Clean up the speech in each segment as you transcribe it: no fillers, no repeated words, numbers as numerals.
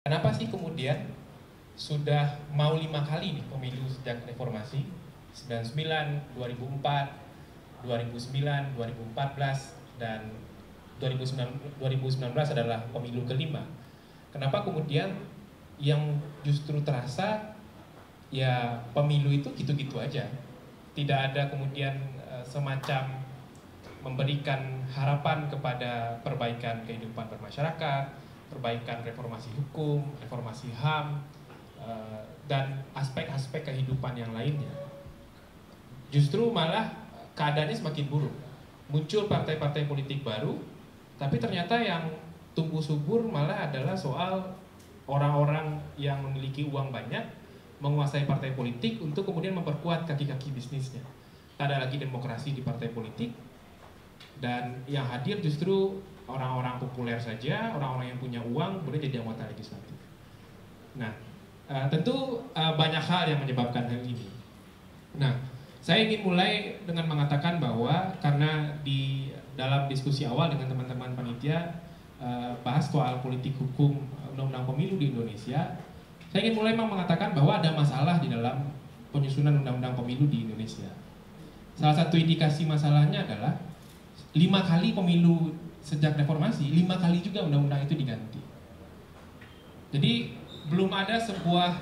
Kenapa sih kemudian sudah mau 5 kali nih pemilu sejak reformasi, 99, 2004, 2009, 2014, dan 2019 adalah pemilu kelima. Kenapa kemudian yang justru terasa ya pemilu itu gitu-gitu aja, tidak ada kemudian semacam memberikan harapan kepada perbaikan kehidupan bermasyarakat, perbaikan reformasi hukum, reformasi HAM, dan aspek-aspek kehidupan yang lainnya. Justru malah keadaannya semakin buruk. Muncul partai-partai politik baru, tapi ternyata yang tumbuh subur malah adalah soal orang-orang yang memiliki uang banyak, menguasai partai politik untuk kemudian memperkuat kaki-kaki bisnisnya. Tak ada lagi demokrasi di partai politik, dan yang hadir justru orang-orang populer saja, orang-orang yang punya uang boleh jadi anggota legislatif. Nah, tentu banyak hal yang menyebabkan hal ini. Nah, saya ingin mulai dengan mengatakan bahwa karena di dalam diskusi awal dengan teman-teman panitia bahas soal politik hukum undang-undang pemilu di Indonesia, saya ingin mulai mengatakan bahwa ada masalah di dalam penyusunan undang-undang pemilu di Indonesia. Salah satu indikasi masalahnya adalah 5 kali pemilu sejak reformasi, 5 kali juga undang-undang itu diganti. Jadi belum ada sebuah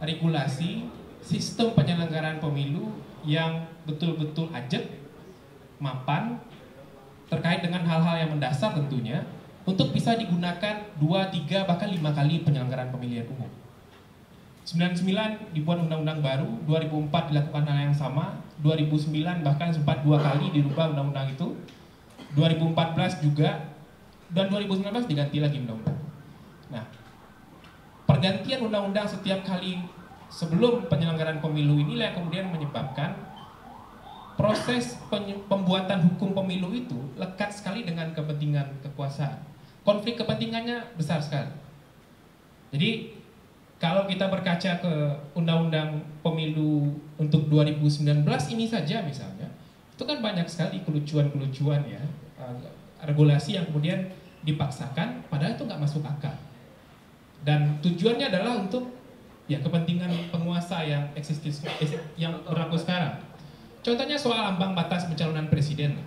regulasi sistem penyelenggaraan pemilu yang betul-betul ajeg, mapan, terkait dengan hal-hal yang mendasar tentunya, untuk bisa digunakan 2, 3, bahkan 5 kali penyelenggaraan pemilihan umum. 99 dibuat undang-undang baru, 2004 dilakukan hal yang sama, 2009 bahkan sempat 2 kali dirubah undang-undang itu, 2014 juga, dan 2019 diganti lagi undang-undang. Nah, pergantian undang-undang setiap kali sebelum penyelenggaraan pemilu inilah yang kemudian menyebabkan proses pembuatan hukum pemilu itu lekat sekali dengan kepentingan kekuasaan. Konflik kepentingannya besar sekali. Jadi kalau kita berkaca ke undang-undang pemilu untuk 2019 ini saja misalnya, itu kan banyak sekali kelucuan-kelucuan ya, regulasi yang kemudian dipaksakan padahal itu nggak masuk akal. Dan tujuannya adalah untuk ya kepentingan penguasa yang eksistis, yang berlaku sekarang. Contohnya soal ambang batas pencalonan presiden.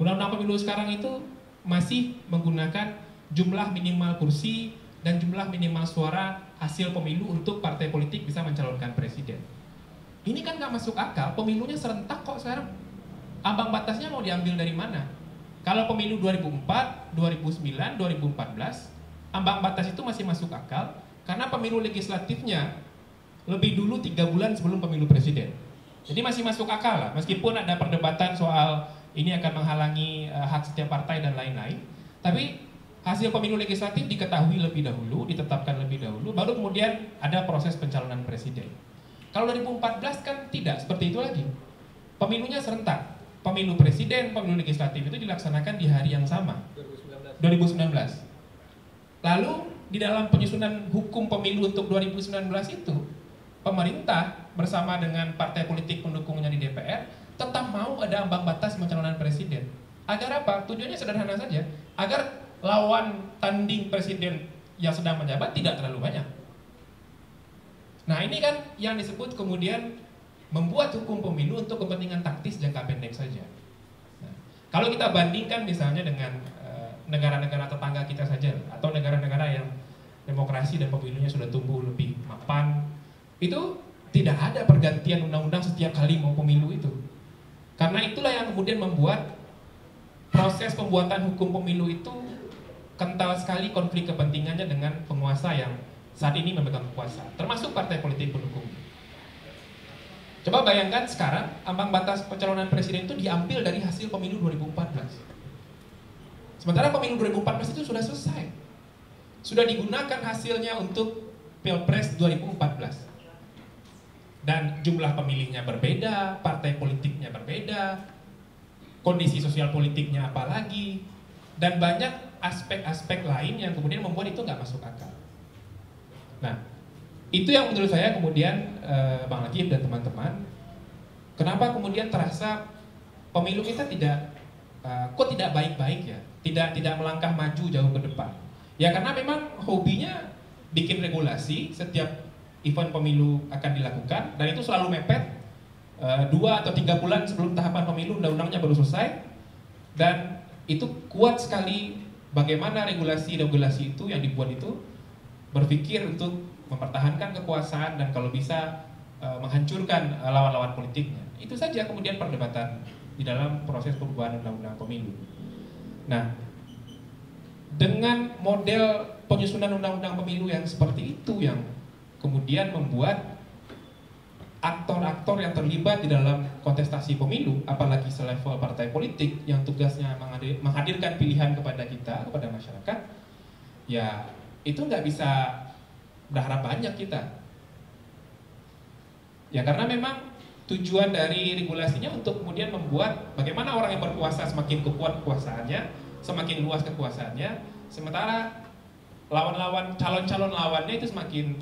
Undang-undang pemilu sekarang itu masih menggunakan jumlah minimal kursi dan jumlah minimal suara hasil pemilu untuk partai politik bisa mencalonkan presiden. Ini kan nggak masuk akal, pemilunya serentak kok sekarang. Ambang batasnya mau diambil dari mana? Kalau pemilu 2004, 2009, 2014, ambang batas itu masih masuk akal karena pemilu legislatifnya lebih dulu 3 bulan sebelum pemilu presiden. Jadi masih masuk akal lah, meskipun ada perdebatan soal ini akan menghalangi hak setiap partai dan lain-lain, tapi hasil pemilu legislatif diketahui lebih dahulu, ditetapkan lebih dahulu, baru kemudian ada proses pencalonan presiden. Kalau 2014 kan tidak seperti itu lagi. Pemilunya serentak. Pemilu presiden, pemilu legislatif itu dilaksanakan di hari yang sama. 2019. Lalu di dalam penyusunan hukum pemilu untuk 2019 itu, pemerintah bersama dengan partai politik pendukungnya di DPR tetap mau ada ambang batas pencalonan presiden. Agar apa? Tujuannya sederhana saja. Agar lawan tanding presiden yang sedang menjabat tidak terlalu banyak. Nah, ini kan yang disebut kemudian membuat hukum pemilu untuk kepentingan taktis jangka pendek saja. Nah, kalau kita bandingkan misalnya dengan negara-negara tetangga kita saja, atau negara-negara yang demokrasi dan pemilunya sudah tumbuh lebih mapan, itu tidak ada pergantian undang-undang setiap kali mau pemilu itu. Karena itulah yang kemudian membuat proses pembuatan hukum pemilu itu kental sekali konflik kepentingannya dengan penguasa yang saat ini memegang kuasa, termasuk partai politik pendukung. Coba bayangkan sekarang ambang batas pencalonan presiden itu diambil dari hasil pemilu 2014. Sementara pemilu 2014 itu sudah selesai, sudah digunakan hasilnya untuk Pilpres 2014. Dan jumlah pemilihnya berbeda, partai politiknya berbeda, kondisi sosial politiknya apalagi, dan banyak aspek-aspek lain yang kemudian membuat itu nggak masuk akal. Nah, itu yang menurut saya kemudian Bang Lagif dan teman-teman, kenapa kemudian terasa pemilu kita tidak, kok tidak baik-baik ya, tidak melangkah maju jauh ke depan. Ya karena memang hobinya bikin regulasi, setiap event pemilu akan dilakukan, dan itu selalu mepet 2 atau 3 bulan sebelum tahapan pemilu undang-undangnya baru selesai. Dan itu kuat sekali bagaimana regulasi-regulasi itu yang dibuat itu berpikir untuk mempertahankan kekuasaan dan kalau bisa menghancurkan lawan-lawan politiknya. Itu saja kemudian perdebatan di dalam proses perubahan undang-undang pemilu. Nah, dengan model penyusunan undang-undang pemilu yang seperti itu yang kemudian membuat aktor-aktor yang terlibat di dalam kontestasi pemilu, apalagi selevel partai politik yang tugasnya menghadirkan pilihan kepada kita, kepada masyarakat, ya itu nggak bisa berharap banyak kita. Ya karena memang tujuan dari regulasinya untuk kemudian membuat bagaimana orang yang berkuasa semakin kuat kekuasaannya, semakin luas kekuasaannya, sementara lawan-lawan, calon-calon lawannya itu semakin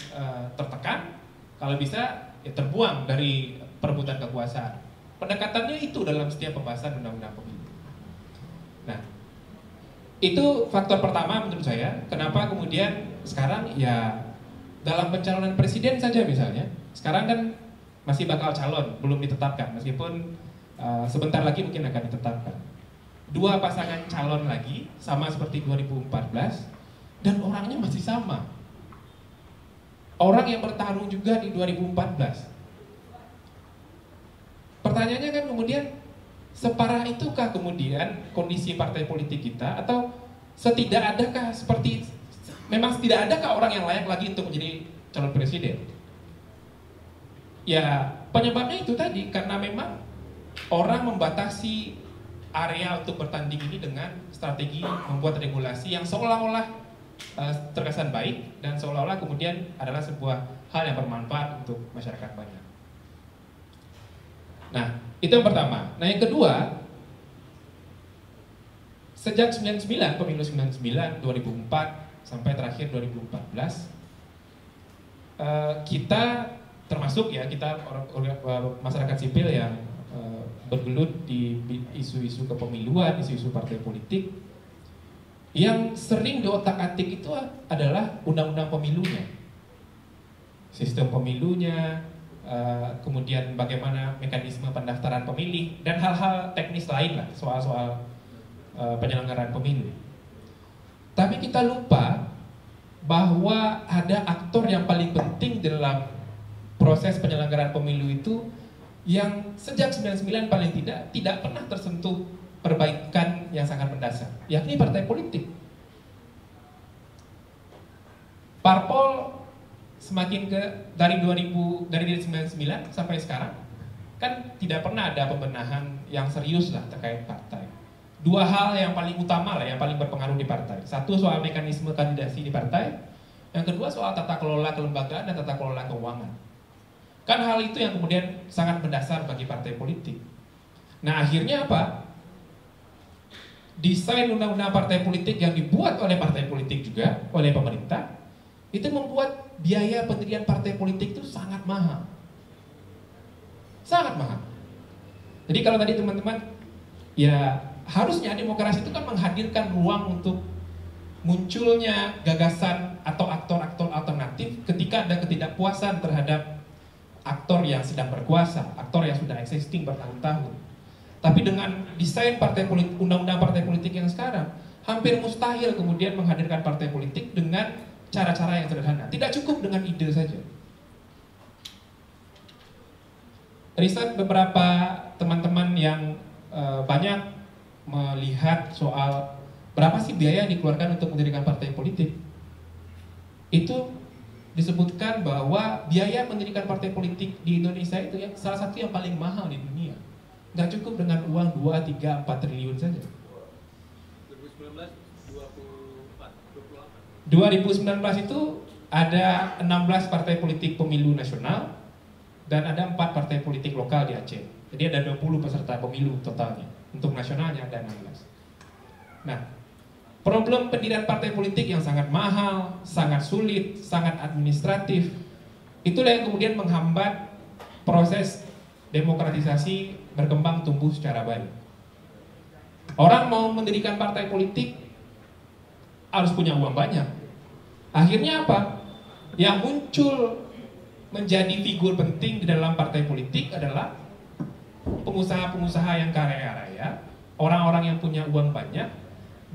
tertekan, kalau bisa ya terbuang dari perebutan kekuasaan. Pendekatannya itu dalam setiap pembahasan undang-undang pemilu. Nah, itu faktor pertama menurut saya, kenapa kemudian sekarang ya dalam pencalonan presiden saja misalnya, sekarang kan masih bakal calon, belum ditetapkan, meskipun sebentar lagi mungkin akan ditetapkan. 2 pasangan calon lagi, sama seperti 2014, dan orangnya masih sama. Orang yang bertarung juga di 2014. Pertanyaannya kan kemudian, separah itukah kemudian kondisi partai politik kita, atau setidak adakah seperti, memang tidak adakah orang yang layak lagi untuk menjadi calon presiden? Ya penyebabnya itu tadi, karena memang orang membatasi area untuk bertanding ini dengan strategi membuat regulasi yang seolah-olah terkesan baik dan seolah-olah kemudian adalah sebuah hal yang bermanfaat untuk masyarakat banyak. Nah itu yang pertama. Nah yang kedua, sejak 99, pemilu 99, 2004 sampai terakhir 2014, kita termasuk ya kita masyarakat sipil yang bergelut di isu-isu kepemiluan, isu-isu partai politik, yang sering diotak-atik itu adalah undang-undang pemilunya, sistem pemilunya, kemudian bagaimana mekanisme pendaftaran pemilih dan hal-hal teknis lain lah, soal-soal penyelenggaraan pemilu. Tapi kita lupa bahwa ada aktor yang paling penting dalam proses penyelenggaraan pemilu itu yang sejak 99 paling tidak pernah tersentuh perbaikan yang sangat mendasar, yakni partai politik. Parpol semakin ke dari 99 sampai sekarang kan tidak pernah ada pembenahan yang serius lah terkait partai. 2 hal yang paling utama lah yang paling berpengaruh di partai. 1 soal mekanisme kandidasi di partai, yang kedua soal tata kelola kelembagaan dan tata kelola keuangan. Kan hal itu yang kemudian sangat mendasar bagi partai politik. Nah akhirnya apa? Desain undang-undang partai politik yang dibuat oleh partai politik juga, oleh pemerintah, itu membuat biaya pendirian partai politik itu sangat mahal. Sangat mahal. Jadi kalau tadi teman-teman, ya harusnya demokrasi itu kan menghadirkan ruang untuk munculnya gagasan atau aktor-aktor alternatif ketika ada ketidakpuasan terhadap aktor yang sedang berkuasa, aktor yang sudah existing bertahun-tahun. Tapi dengan desain partai politik, undang-undang partai politik yang sekarang, hampir mustahil kemudian menghadirkan partai politik dengan cara-cara yang sederhana. Tidak cukup dengan ide saja. Riset beberapa teman-teman yang banyak melihat soal berapa sih biaya yang dikeluarkan untuk mendirikan partai politik, itu disebutkan bahwa biaya mendirikan partai politik di Indonesia itu yang salah satu yang paling mahal di dunia. Nggak cukup dengan uang 2, 3, 4 triliun saja. 2019 itu ada 16 partai politik pemilu nasional dan ada 4 partai politik lokal di Aceh. Jadi ada 20 peserta pemilu totalnya. Untuk nasionalnya ada 16. Nah, problem pendirian partai politik yang sangat mahal, sangat sulit, sangat administratif, itulah yang kemudian menghambat proses demokratisasi berkembang tumbuh secara baik. Orang mau mendirikan partai politik, harus punya uang banyak. Akhirnya apa? Yang muncul menjadi figur penting di dalam partai politik adalah pengusaha-pengusaha yang kaya raya, orang-orang yang punya uang banyak,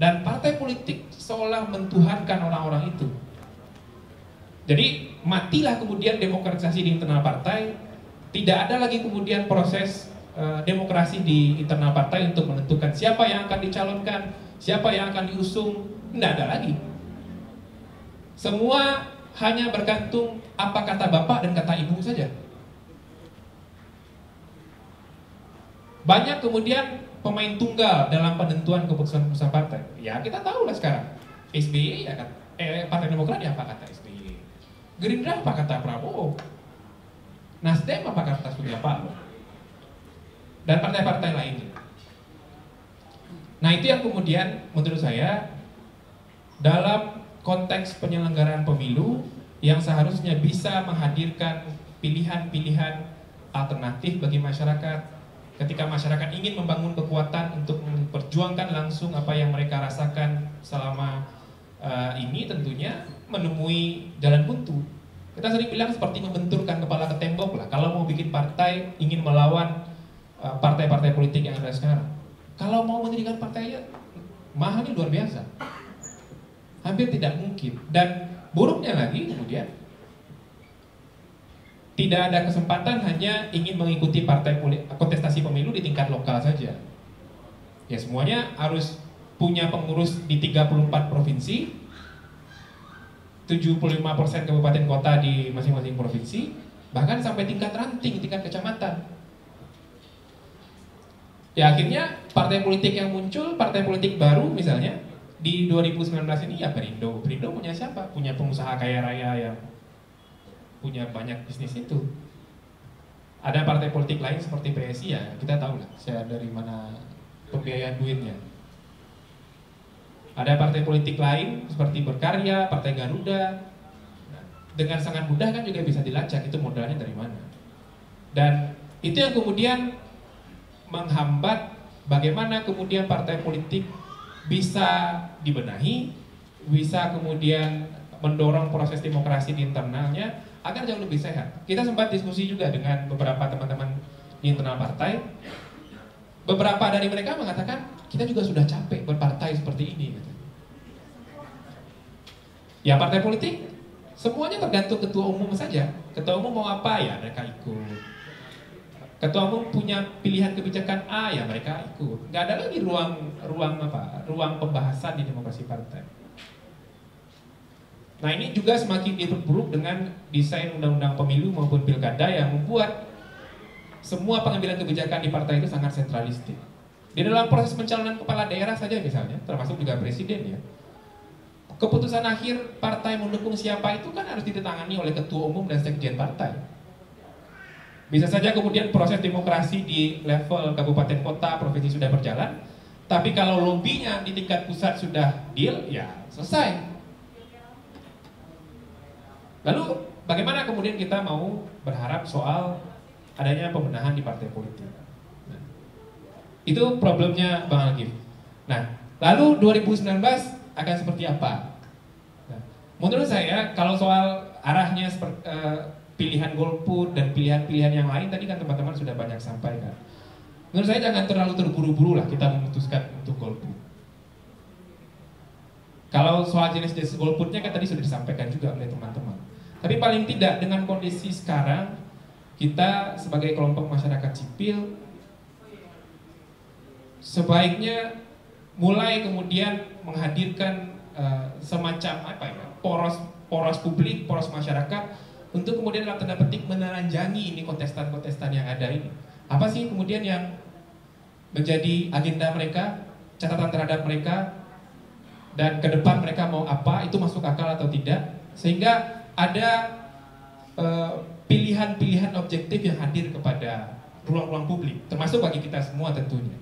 dan partai politik seolah mentuhankan orang-orang itu. Jadi matilah kemudian demokratisasi di internal partai, tidak ada lagi kemudian proses demokrasi di internal partai untuk menentukan siapa yang akan dicalonkan, siapa yang akan diusung, tidak ada lagi. Semua hanya bergantung apa kata bapak dan kata ibu saja. Banyak kemudian pemain tunggal dalam penentuan keputusan-keputusan partai. Ya kita tahu lah sekarang, SBY ya, Partai Demokrat ya apa kata SBY, Gerindra apa kata Prabowo, Nasdem apa kata Surya Paloh, dan partai-partai lainnya. Nah itu yang kemudian menurut saya dalam konteks penyelenggaraan pemilu yang seharusnya bisa menghadirkan pilihan-pilihan alternatif bagi masyarakat ketika masyarakat ingin membangun kekuatan untuk memperjuangkan langsung apa yang mereka rasakan selama ini, tentunya menemui jalan buntu. Kita sering bilang seperti membenturkan kepala ke tembok lah, kalau mau bikin partai ingin melawan partai-partai politik yang ada sekarang. Kalau mau mendirikan partainya mahalnya luar biasa, hampir tidak mungkin. Dan buruknya lagi kemudian tidak ada kesempatan, hanya ingin mengikuti partai kontestasi pemilu di tingkat lokal saja. Ya semuanya harus punya pengurus di 34 provinsi, 75% kabupaten kota di masing-masing provinsi, bahkan sampai tingkat ranting, tingkat kecamatan. Ya akhirnya partai politik yang muncul, partai politik baru misalnya di 2019 ini ya Perindo. Perindo punya siapa? Punya pengusaha kaya raya yang punya banyak bisnis itu. Ada partai politik lain seperti PSI ya, kita tahu lah saya dari mana pembiayaan duitnya. Ada partai politik lain seperti Berkarya, Partai Garuda. Dengan sangat mudah kan juga bisa dilacak itu modalnya dari mana. Dan itu yang kemudian menghambat bagaimana kemudian partai politik bisa dibenahi, bisa kemudian mendorong proses demokrasi di internalnya agar jauh lebih sehat. Kita sempat diskusi juga dengan beberapa teman-teman di internal partai. Beberapa dari mereka mengatakan, kita juga sudah capek berpartai seperti ini. Ya partai politik, semuanya tergantung ketua umum saja. Ketua umum mau apa ya mereka ikut. Ketua umum punya pilihan kebijakan A ya mereka ikut. Gak ada lagi ruang pembahasan di demokrasi partai. Nah ini juga semakin diperburuk dengan desain undang-undang pemilu maupun pilkada yang membuat semua pengambilan kebijakan di partai itu sangat sentralistik. Di dalam proses pencalonan kepala daerah saja misalnya, termasuk juga presiden ya, keputusan akhir partai mendukung siapa itu kan harus ditandatangani oleh ketua umum dan sekjen partai. Bisa saja kemudian proses demokrasi di level kabupaten kota, provinsi sudah berjalan, tapi kalau lobbynya di tingkat pusat sudah deal, ya selesai. Lalu bagaimana kemudian kita mau berharap soal adanya pembenahan di partai politik? Itu problemnya Bang Algif. Nah, lalu 2019 akan seperti apa? Nah, menurut saya kalau soal arahnya pilihan golput dan pilihan-pilihan yang lain tadi kan teman-teman sudah banyak sampaikan. Menurut saya jangan terlalu terburu-buru lah kita memutuskan untuk golput. Kalau soal jenis-jenis golputnya kan tadi sudah disampaikan juga oleh teman-teman. Tapi paling tidak dengan kondisi sekarang kita sebagai kelompok masyarakat sipil sebaiknya mulai kemudian menghadirkan semacam apa ya, poros publik, poros masyarakat untuk kemudian dalam tanda petik meneranjangi ini kontestan-kontestan yang ada ini. Apa sih kemudian yang menjadi agenda mereka, catatan terhadap mereka, dan ke depan mereka mau apa, itu masuk akal atau tidak, sehingga ada pilihan-pilihan objektif yang hadir kepada ruang-ruang publik, termasuk bagi kita semua tentunya.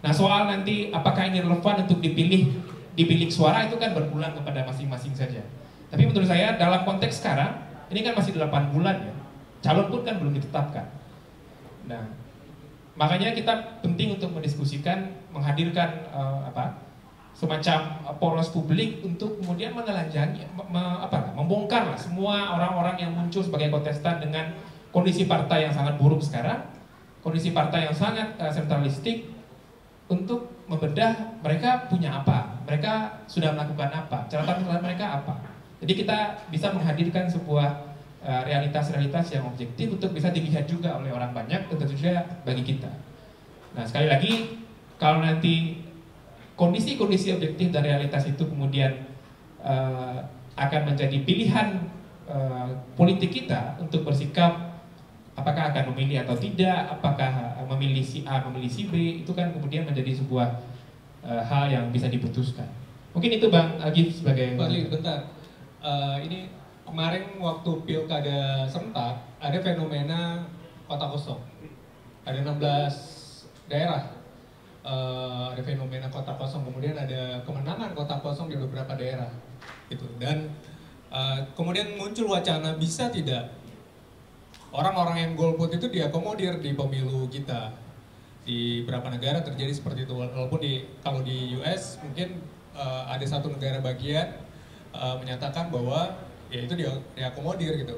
Nah soal nanti apakah ini relevan untuk dipilih suara itu kan berpulang kepada masing-masing saja. Tapi menurut saya dalam konteks sekarang, ini kan masih 8 bulan ya, calon pun kan belum ditetapkan. Nah makanya kita penting untuk mendiskusikan, menghadirkan semacam poros publik untuk kemudian menelanjangi, membongkar semua orang-orang yang muncul sebagai kontestan dengan kondisi partai yang sangat buruk sekarang, kondisi partai yang sangat sentralistik, untuk membedah mereka punya apa, mereka sudah melakukan apa, catatan mereka apa. Jadi kita bisa menghadirkan sebuah realitas-realitas yang objektif untuk bisa dilihat juga oleh orang banyak, tentu saja bagi kita. Nah, sekali lagi, kalau nanti kondisi-kondisi objektif dan realitas itu kemudian akan menjadi pilihan politik kita untuk bersikap, apakah akan memilih atau tidak, apakah memilih si A, memilih si B, itu kan kemudian menjadi sebuah hal yang bisa diputuskan. Mungkin itu Bang Agif sebagai... Bang Agif, bentar. Ini... Kemarin waktu pilkada serentak ada fenomena kota kosong, ada 16 daerah, ada fenomena kota kosong, kemudian ada kemenangan kota kosong di beberapa daerah, gitu. Dan kemudian muncul wacana, bisa tidak orang-orang yang golput itu diakomodir di pemilu kita. Di beberapa negara terjadi seperti itu, walaupun kalau di US mungkin ada satu negara bagian menyatakan bahwa ya itu diakomodir gitu.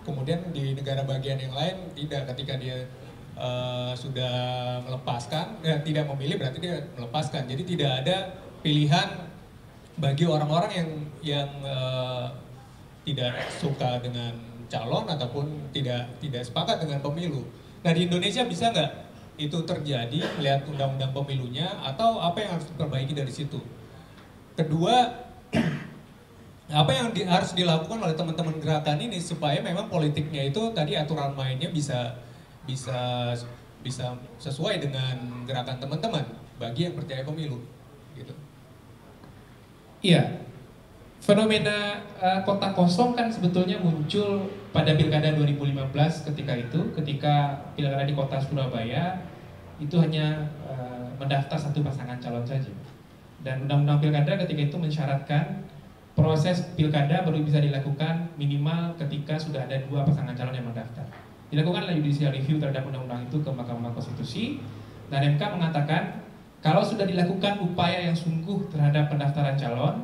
Kemudian di negara bagian yang lain tidak, ketika dia sudah melepaskan, tidak memilih berarti dia melepaskan. Jadi tidak ada pilihan bagi orang-orang yang tidak suka dengan calon ataupun tidak sepakat dengan pemilu. Nah, di Indonesia bisa nggak itu terjadi, melihat undang-undang pemilunya atau apa yang harus diperbaiki dari situ? Kedua, apa yang harus dilakukan oleh teman-teman gerakan ini supaya memang politiknya itu tadi aturan mainnya bisa sesuai dengan gerakan teman-teman bagi yang percaya pemilu, gitu. Iya, fenomena kota kosong kan sebetulnya muncul pada pilkada 2015 ketika itu, ketika pilkada di kota Surabaya itu hanya mendaftar satu pasangan calon saja, dan undang-undang pilkada ketika itu mensyaratkan proses pilkada baru bisa dilakukan minimal ketika sudah ada dua pasangan calon yang mendaftar. Dilakukanlah judicial review terhadap undang-undang itu ke Mahkamah Konstitusi, dan MK mengatakan kalau sudah dilakukan upaya yang sungguh terhadap pendaftaran calon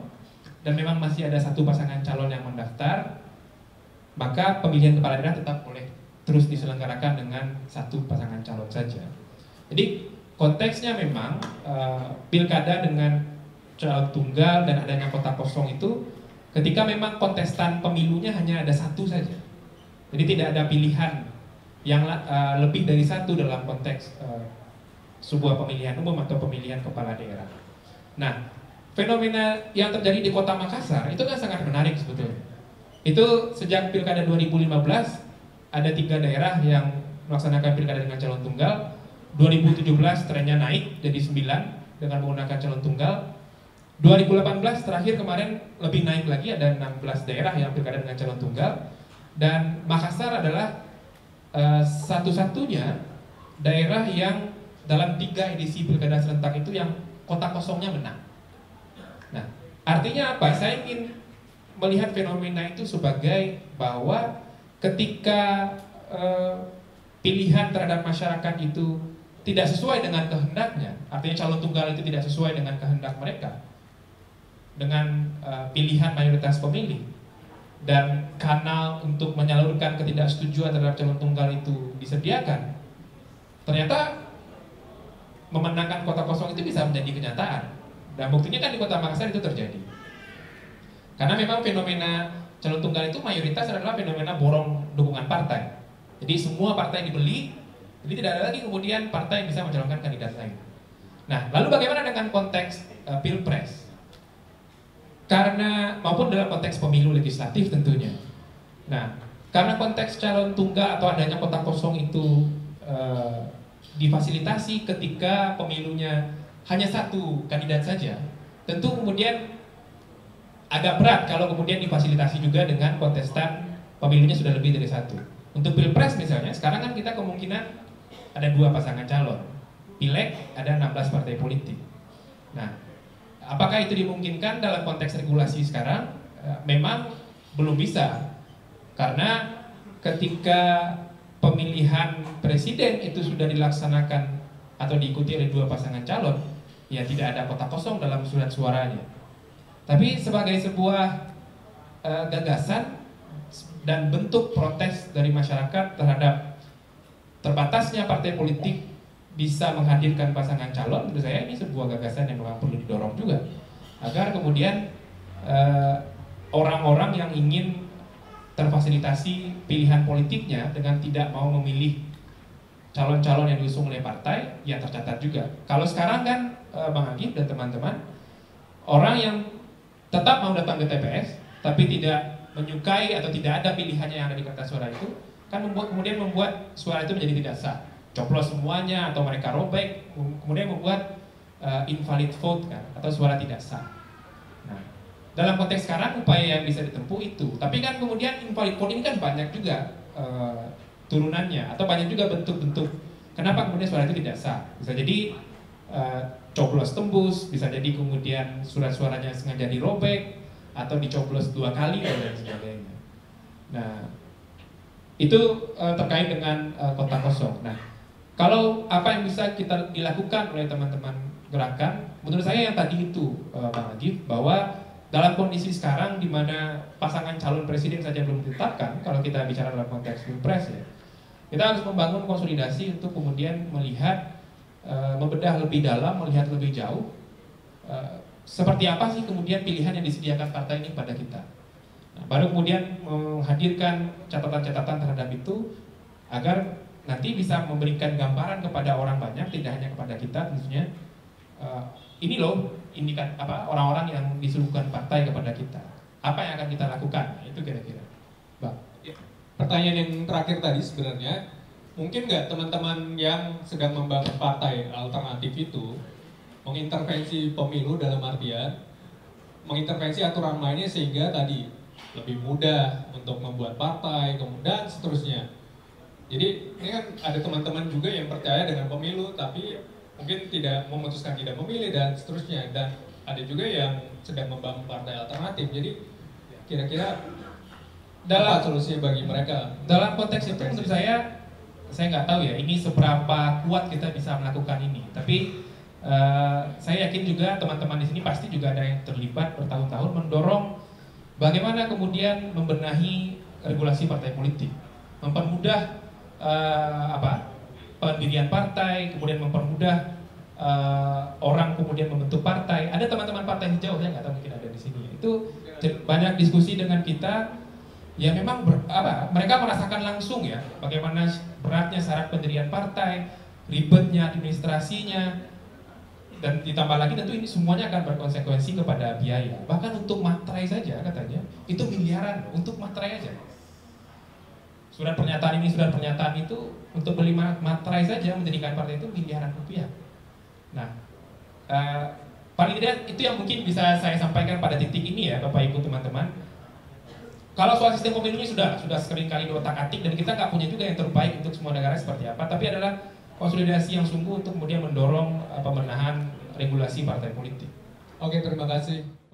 dan memang masih ada satu pasangan calon yang mendaftar, maka pemilihan kepala daerah tetap boleh terus diselenggarakan dengan satu pasangan calon saja. Jadi konteksnya memang pilkada dengan calon tunggal dan adanya kota kosong itu ketika memang kontestan pemilunya hanya ada satu saja, jadi tidak ada pilihan yang lebih dari satu dalam konteks sebuah pemilihan umum atau pemilihan kepala daerah. Nah, fenomena yang terjadi di kota Makassar itu kan sangat menarik sebetulnya. Itu sejak pilkada 2015 ada 3 daerah yang melaksanakan pilkada dengan calon tunggal. 2017 trennya naik jadi 9 dengan menggunakan calon tunggal. 2018 terakhir kemarin lebih naik lagi, ada 16 daerah yang pilkada dengan calon tunggal, dan Makassar adalah satu-satunya daerah yang dalam 3 edisi pilkada serentak itu yang kota kosongnya menang. Nah, artinya apa? Saya ingin melihat fenomena itu sebagai bahwa ketika pilihan terhadap masyarakat itu tidak sesuai dengan kehendaknya, artinya calon tunggal itu tidak sesuai dengan kehendak mereka, dengan pilihan mayoritas pemilih, dan kanal untuk menyalurkan ketidaksetujuan terhadap calon tunggal itu disediakan, ternyata memenangkan kota kosong itu bisa menjadi kenyataan. Dan buktinya kan di kota Makassar itu terjadi, karena memang fenomena calon tunggal itu mayoritas adalah fenomena borong dukungan partai. Jadi semua partai dibeli, jadi tidak ada lagi kemudian partai yang bisa mencalonkan kandidat lain. Nah, lalu bagaimana dengan konteks pilpres? Karena maupun dalam konteks pemilu legislatif tentunya. Nah, karena konteks calon tunggal atau adanya kota kosong itu difasilitasi ketika pemilunya hanya satu kandidat saja, tentu kemudian agak berat kalau kemudian difasilitasi juga dengan kontestan pemilunya sudah lebih dari satu. Untuk pilpres misalnya, sekarang kan kita kemungkinan ada 2 pasangan calon, pileg ada 16 partai politik. Nah, apakah itu dimungkinkan dalam konteks regulasi sekarang? Memang belum bisa, karena ketika pemilihan presiden itu sudah dilaksanakan atau diikuti oleh 2 pasangan calon, ya tidak ada kotak kosong dalam surat suaranya. Tapi sebagai sebuah gagasan dan bentuk protes dari masyarakat terhadap terbatasnya partai politik bisa menghadirkan pasangan calon, menurut saya ini sebuah gagasan yang memang perlu didorong juga, agar kemudian orang-orang yang ingin terfasilitasi pilihan politiknya dengan tidak mau memilih calon-calon yang diusung oleh partai yang tercatat juga. Kalau sekarang kan Bang Agib dan teman-teman, orang yang tetap mau datang ke TPS tapi tidak menyukai atau tidak ada pilihannya yang ada di kertas suara itu, kan kemudian membuat suara itu menjadi tidak sah, coplos semuanya atau mereka robek, kemudian membuat invalid vote kan, atau suara tidak sah. Nah, dalam konteks sekarang upaya yang bisa ditempuh itu, tapi kan kemudian invalid vote ini kan banyak juga turunannya, atau banyak juga bentuk-bentuk kenapa kemudian suara itu tidak sah. Bisa jadi coblos tembus, bisa jadi kemudian surat suaranya sengaja dirobek atau dicoblos dua kali dan sebagainya. Nah, itu terkait dengan kotak kosong. Nah, kalau apa yang bisa kita dilakukan oleh teman-teman gerakan, menurut saya yang tadi itu Bang Agib, bahwa dalam kondisi sekarang di mana pasangan calon presiden saja belum ditetapkan, kalau kita bicara dalam konteks pilpres ya, kita harus membangun konsolidasi untuk kemudian melihat, membedah lebih dalam, melihat lebih jauh, seperti apa sih kemudian pilihan yang disediakan partai ini kepada kita. Nah, baru kemudian menghadirkan catatan-catatan terhadap itu, agar nanti bisa memberikan gambaran kepada orang banyak, tidak hanya kepada kita tentunya. Ini loh indikat apa orang-orang yang disuruhkan partai kepada kita, apa yang akan kita lakukan, itu kira-kira Bang. Pertanyaan yang terakhir tadi sebenarnya, mungkin nggak teman-teman yang sedang membangun partai alternatif itu mengintervensi pemilu, dalam artian mengintervensi aturan mainnya sehingga tadi lebih mudah untuk membuat partai, kemudian seterusnya. Jadi ini kan ada teman-teman juga yang percaya dengan pemilu tapi mungkin tidak memutuskan tidak memilih dan seterusnya, dan ada juga yang sedang membangun partai alternatif. Jadi kira-kira dalam solusi bagi mereka dalam konteks itu, menurut saya nggak tahu ya ini seberapa kuat kita bisa melakukan ini, tapi saya yakin juga teman-teman di sini pasti juga ada yang terlibat bertahun-tahun mendorong bagaimana kemudian membenahi regulasi partai politik, mempermudah pendirian partai, kemudian mempermudah orang kemudian membentuk partai. Ada teman-teman partai hijau yang nggak tahu mungkin ada di sini. Itu banyak diskusi dengan kita. Ya memang mereka merasakan langsung ya bagaimana beratnya syarat pendirian partai, ribetnya administrasinya, dan ditambah lagi tentu ini semuanya akan berkonsekuensi kepada biaya. Bahkan untuk materai saja katanya itu miliaran untuk materai aja. Surat pernyataan ini, surat pernyataan itu, untuk beli materai saja mendirikan partai itu miliaran rupiah. Nah, paling tidak itu yang mungkin bisa saya sampaikan pada titik ini ya Bapak Ibu teman-teman. Kalau soal sistem pemilu ini sudah sering kali diotak-atik, dan kita nggak punya juga yang terbaik untuk semua negara seperti apa, tapi adalah konsolidasi yang sungguh untuk kemudian mendorong pembenahan regulasi partai politik. Oke, terima kasih.